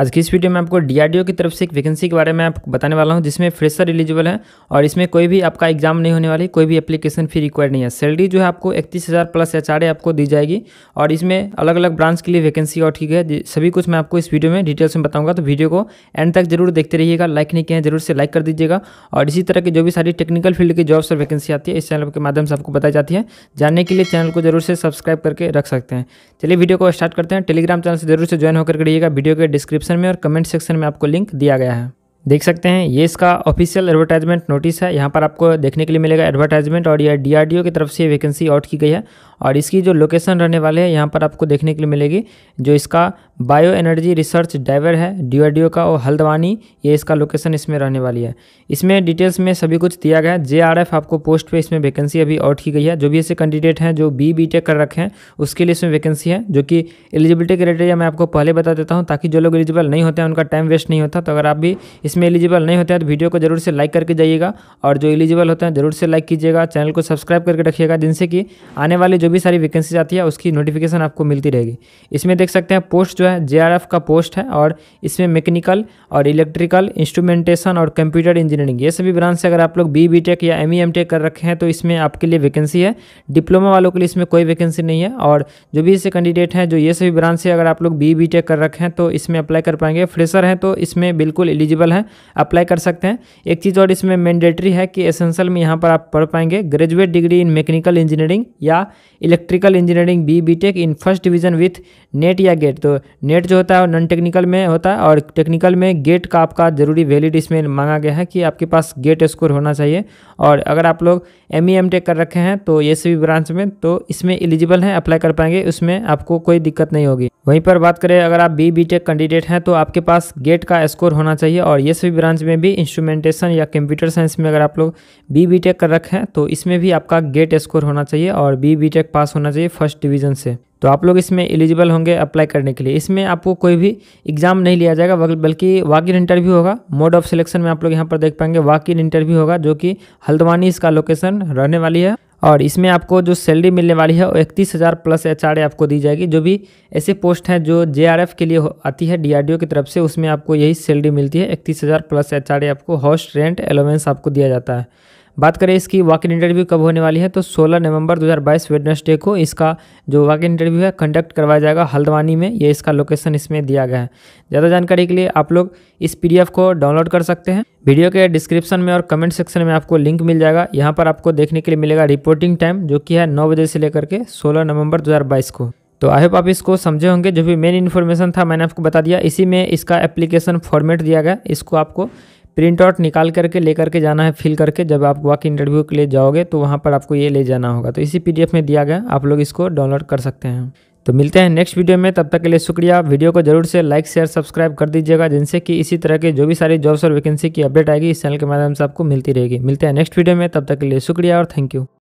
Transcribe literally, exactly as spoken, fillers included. आज की इस वीडियो में आपको डीआरडीओ की तरफ से एक वैकेंसी के बारे में आपको बताने वाला हूं, जिसमें फ्रेशर एलिजिबल है और इसमें कोई भी आपका एग्जाम नहीं होने वाली, कोई भी एप्लीकेशन फी रिक्वायर्ड नहीं है। सैलरी जो है आपको इकतीस हज़ार प्लस एचआरए आपको दी जाएगी और इसमें अलग अलग ब्रांच के लिए वैकेंसी और ठीक है सभी कुछ मैं आपको इस वीडियो में डिटेल्स में बताऊँगा। तो वीडियो को एंड तक जरूर देखते रहिएगा, लाइक नहीं किया है जरूर से लाइक कर दीजिएगा। और इसी तरह की जो भी सारी टेक्निकल फील्ड की जॉब्स और वैकेंसी आती है इस चैनल के माध्यम से आपको बताई जाती है। जानने के लिए चैनल को जरूर से सब्सक्राइब करके रख सकते हैं। चलिए वीडियो को स्टार्ट करते हैं। टेलीग्राम चैनल से जरूर से ज्वाइन होकर रहिएगा, वीडियो के डिस्क्रिप्शन में और कमेंट सेक्शन में आपको लिंक दिया गया है, देख सकते हैं। ये इसका ऑफिशियल एडवर्टाइजमेंट नोटिस है, यहाँ पर आपको देखने के लिए मिलेगा एडवर्टाइजमेंट। और यह डीआरडीओ की तरफ से वैकेंसी आउट की गई है और इसकी जो लोकेशन रहने वाले है यहाँ पर आपको देखने के लिए मिलेगी। जो इसका बायो एनर्जी रिसर्च डाइवर है डीआरडीओ का, वो हल्द्वानी, ये इसका लोकेशन इसमें रहने वाली है। इसमें डिटेल्स में सभी कुछ दिया गया है। जेआरएफ आपको पोस्ट पे इसमें वैकेंसी अभी आउट की गई है। जो भी ऐसे कैंडिडेट हैं जो बी बी टेक कर रखे हैं उसके लिए इसमें वैकेंसी है, जो कि एलिजिबिलिटी क्राइटेरिया मैं आपको पहले बता देता हूँ ताकि जो लोग एलिजिबल नहीं होते हैं उनका टाइम वेस्ट नहीं होता। तो अगर आप भी इसमें एलिजिबल नहीं होते हैं तो वीडियो को जरूर से लाइक करके जाइएगा और जो एलिजिबल होते हैं जरूर से लाइक कीजिएगा, चैनल को सब्सक्राइब करके रखिएगा, जिनसे कि आने वाली जो भी सारी वैकेंसी आती है उसकी नोटिफिकेशन आपको मिलती रहेगी। इसमें देख सकते हैं पोस्ट जो है जेआरएफ का पोस्ट है और इसमें मैकेनिकल और इलेक्ट्रिकल, इंस्ट्रूमेंटेशन और कंप्यूटर इंजीनियरिंग, ये सभी ब्रांच से अगर आप लोग बी बी टेक या एम ई एम टेक कर रखे हैं तो इसमें आपके लिए वैकेंसी है। डिप्लोमा वालों के लिए इसमें कोई वैकेंसी नहीं है। और जो भी ऐसे कैंडिडेट हैं जो ये सभी ब्रांच से अगर आप लोग बी बी टेक कर रखे हैं तो इसमें अप्लाई कर पाएंगे। फ्रेशर हैं तो इसमें बिल्कुल एलिजिबल है, अप्लाई कर सकते हैं। एक चीज़ और इसमें मैंडेटरी है कि एसेंशियल में यहाँ पर आप पढ़ पाएंगे graduate degree in mechanical engineering या electrical engineering B B Tech in first division with NET या गेट। तो नेट जो होता है वो नॉन टेक्निकल में होता है और टेक्निकल में गेट का आपका जरूरी वैलिड इसमें मांगा गया है कि आपके पास गेट स्कोर होना चाहिए। और अगर आप लोग एम ई एम टेक कर रखे हैं तो ये सभी ब्रांच में तो इसमें एलिजिबल हैं, अप्लाई कर पाएंगे, उसमें आपको कोई दिक्कत नहीं होगी। वहीं पर बात करें अगर आप बी बी टेक कैंडिडेट हैं तो आपके पास गेट का स्कोर होना चाहिए। और ये सभी ब्रांच में भी इंस्ट्रूमेंटेशन या कंप्यूटर साइंस में अगर आप लोग बी बी टेक कर रखे हैं तो इसमें भी आपका गेट स्कोर होना चाहिए और बी बी टेक पास होना चाहिए फर्स्ट डिवीजन से। तो आप लोग इसमें एलिजिबल होंगे अप्लाई करने के लिए। इसमें आपको कोई भी एग्जाम नहीं लिया जाएगा बल्कि वॉक इन इंटरव्यू होगा। मोड ऑफ सिलेक्शन में आप लोग यहाँ पर देख पाएंगे वॉक इन इंटरव्यू होगा, जो कि हल्द्वानी इसका लोकेशन रहने वाली है। और इसमें आपको जो सैलरी मिलने वाली है वो इकतीस हज़ार प्लस एचआरए आपको दी जाएगी। जो भी ऐसे पोस्ट हैं जो जेआरएफ के लिए आती है डीआरडीओ की तरफ से उसमें आपको यही सैलरी मिलती है, इकतीस हज़ार प्लस एचआरए आपको हॉस्ट रेंट एलोवेंस आपको दिया जाता है। बात करें इसकी वॉक इन इंटरव्यू कब होने वाली है तो सोलह नवंबर दो हज़ार बाईस वेडनेसडे को इसका जो वॉक इन इंटरव्यू है कंडक्ट करवाया जाएगा हल्द्वानी में, ये इसका लोकेशन इसमें दिया गया है। ज़्यादा जानकारी के लिए आप लोग इस पीडीएफ को डाउनलोड कर सकते हैं, वीडियो के डिस्क्रिप्शन में और कमेंट सेक्शन में आपको लिंक मिल जाएगा। यहाँ पर आपको देखने के लिए मिलेगा रिपोर्टिंग टाइम जो कि है नौ बजे से लेकर के सोलह नवंबर दो हज़ार बाईस को। तो आई होप आप इसको समझे होंगे। जो भी मेन इन्फॉर्मेशन था मैंने आपको बता दिया। इसी में इसका एप्लीकेशन फॉर्मेट दिया गया, इसको आपको प्रिंट आउट निकाल करके लेकर के जाना है, फिल करके जब आप वॉक इंटरव्यू के लिए जाओगे तो वहाँ पर आपको ये ले जाना होगा। तो इसी पीडीएफ में दिया गया, आप लोग इसको डाउनलोड कर सकते हैं। तो मिलते हैं नेक्स्ट वीडियो में, तब तक के लिए शुक्रिया। वीडियो को जरूर से लाइक शेयर सब्सक्राइब कर दीजिएगा, जिनसे कि इसी तरह के जो भी सारी जॉब्स और वैकेंसी की अपडेट आएगी इस चैनल के माध्यम से आपको मिलती रहेगी। मिलते हैं नेक्स्ट वीडियो में, तब तक के लिए शुक्रिया और थैंक यू।